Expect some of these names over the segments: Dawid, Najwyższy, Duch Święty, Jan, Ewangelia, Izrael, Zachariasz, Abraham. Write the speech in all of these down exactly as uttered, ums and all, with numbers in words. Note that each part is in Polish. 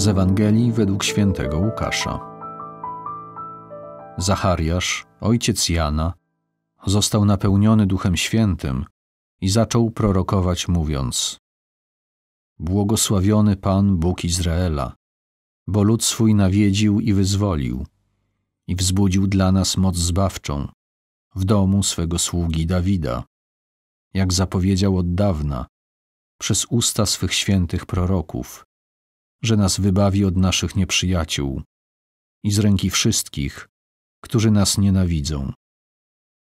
Z Ewangelii według świętego Łukasza. Zachariasz, ojciec Jana, został napełniony Duchem Świętym i zaczął prorokować, mówiąc: Błogosławiony Pan, Bóg Izraela, bo lud swój nawiedził i wyzwolił, i wzbudził dla nas moc zbawczą w domu swego sługi Dawida, jak zapowiedział od dawna przez usta swych świętych proroków, że nas wybawi od naszych nieprzyjaciół i z ręki wszystkich, którzy nas nienawidzą,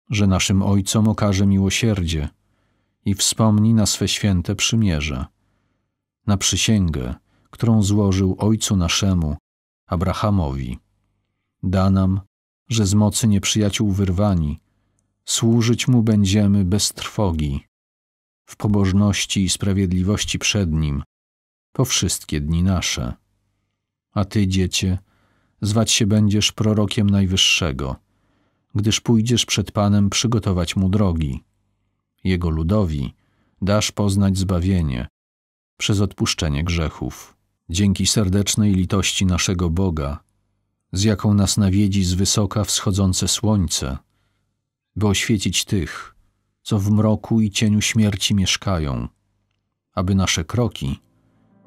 że naszym ojcom okaże miłosierdzie i wspomni na swe święte przymierze, na przysięgę, którą złożył ojcu naszemu, Abrahamowi. Da nam, że z mocy nieprzyjaciół wyrwani, służyć mu będziemy bez trwogi, w pobożności i sprawiedliwości przed nim, po wszystkie dni nasze. A ty, dziecię, zwać się będziesz prorokiem Najwyższego, gdyż pójdziesz przed Panem przygotować Mu drogi. Jego ludowi dasz poznać zbawienie przez odpuszczenie grzechów. Dzięki serdecznej litości naszego Boga, z jaką nas nawiedzi z wysoka wschodzące słońce, by oświecić tych, co w mroku i cieniu śmierci mieszkają, aby nasze kroki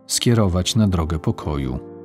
skierować na drogę pokoju.